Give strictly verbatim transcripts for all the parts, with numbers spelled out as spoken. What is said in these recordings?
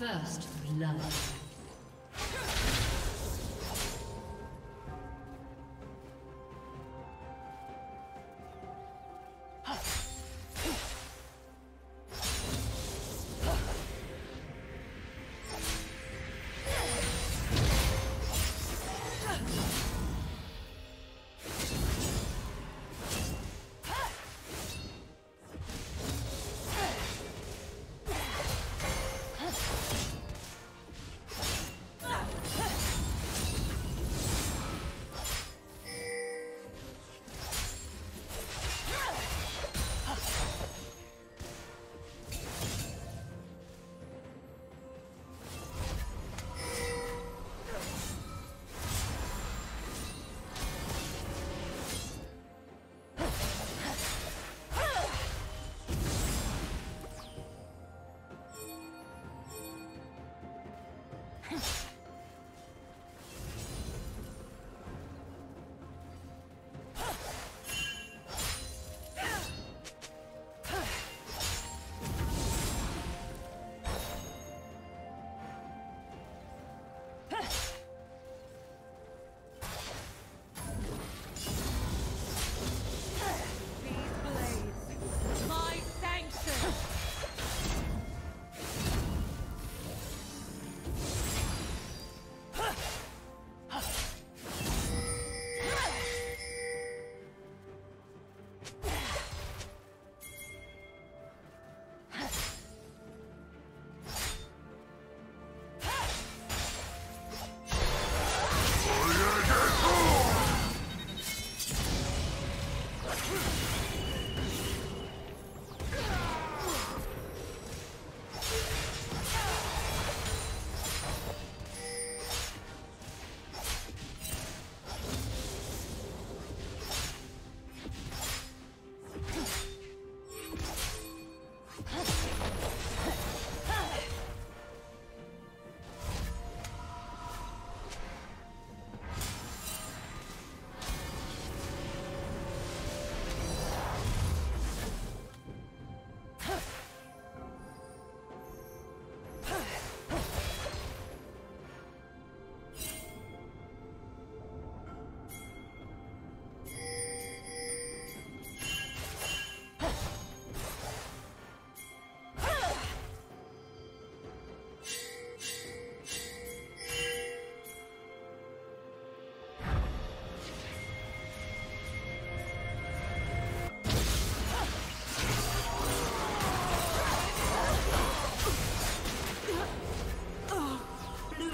First blood.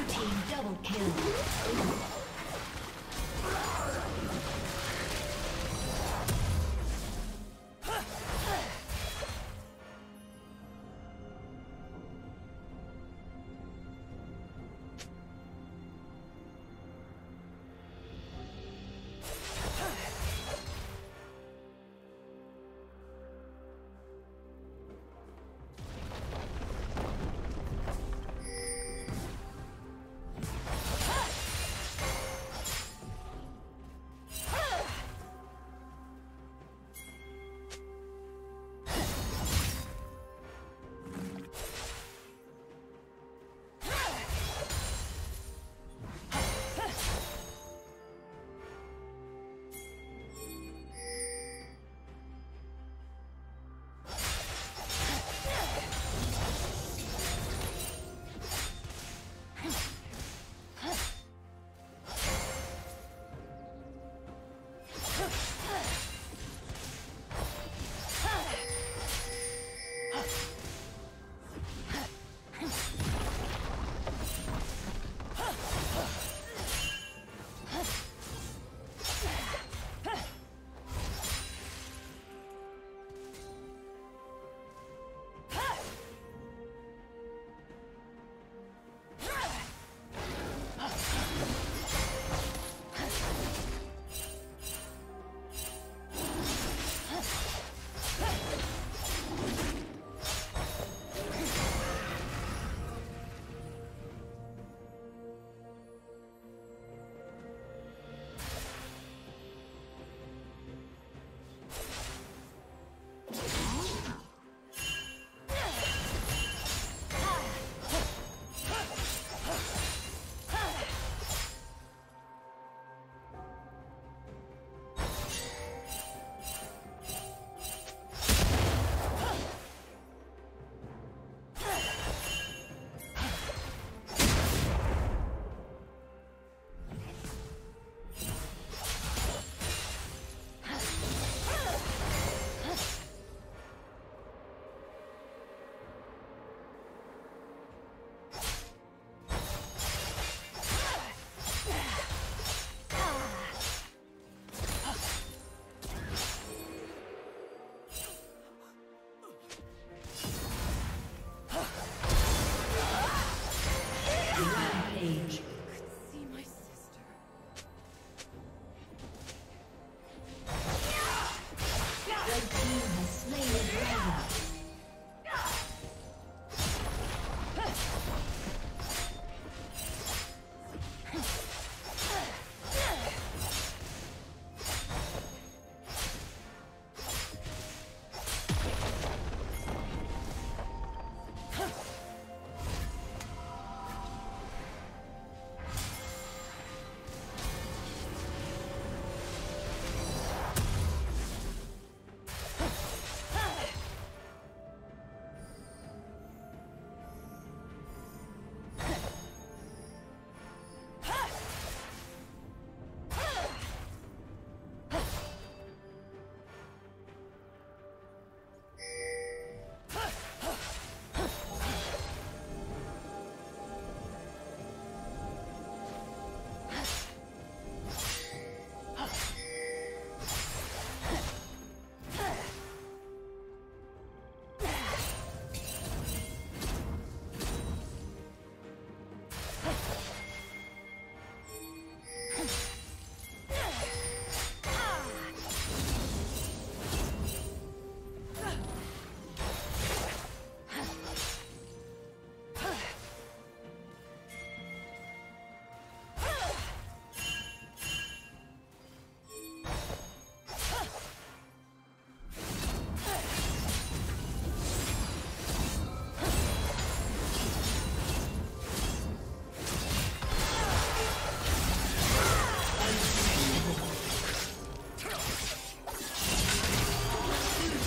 Blue team double kill.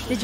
Did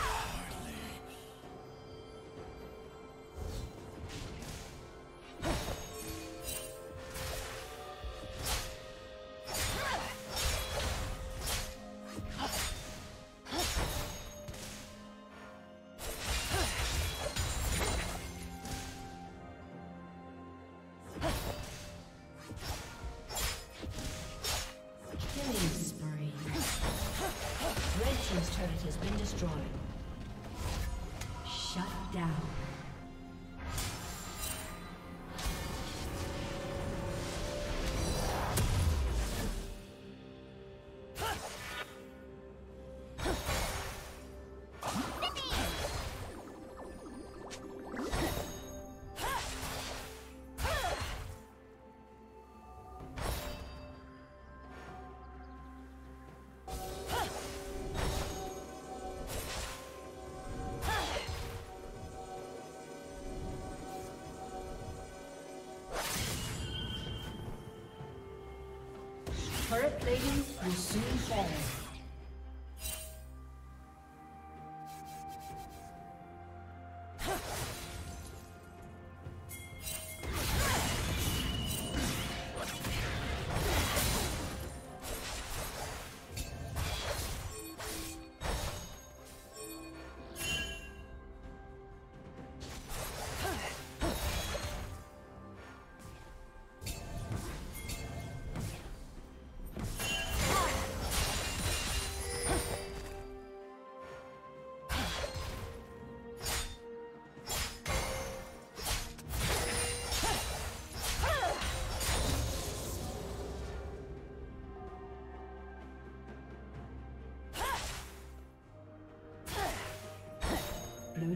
destroyed. Shut down. Turret plating will soon fall. Blue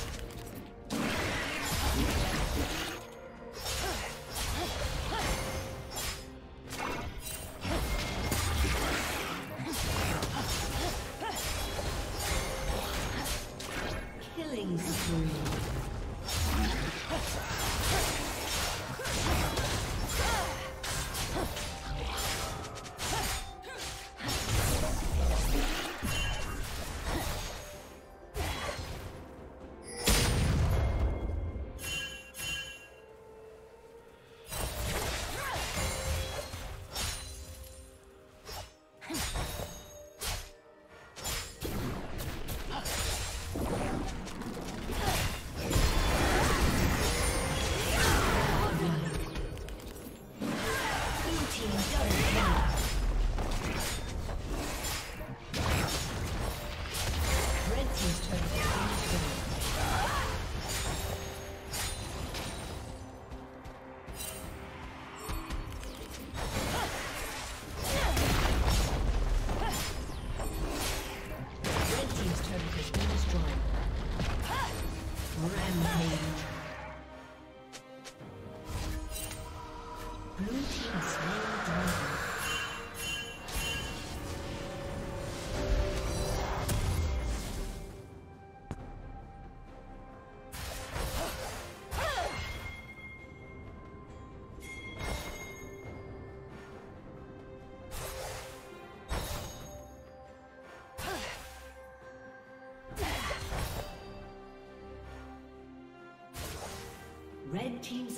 Red team's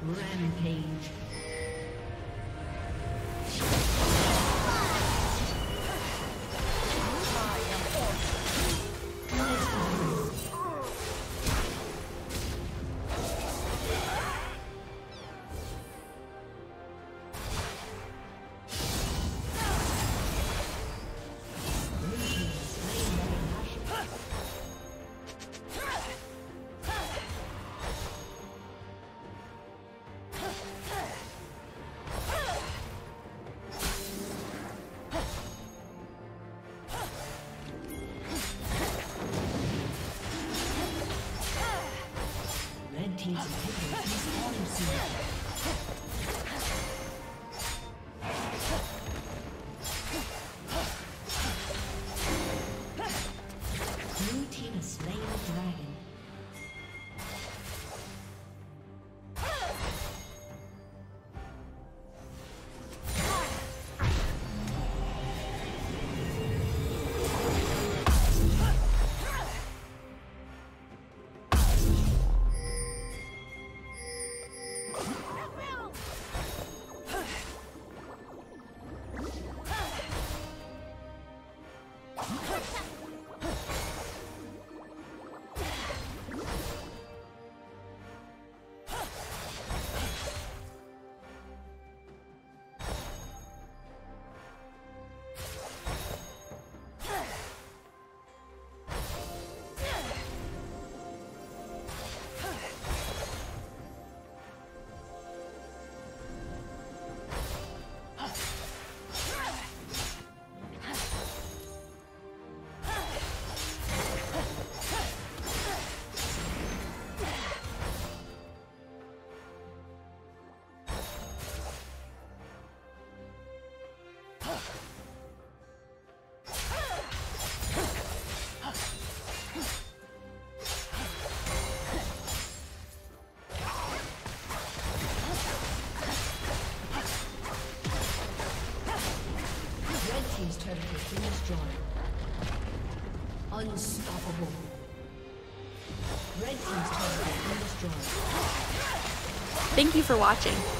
Rampage. He's a good Unstoppable. Red team's turret has been destroyed. Thank you for watching.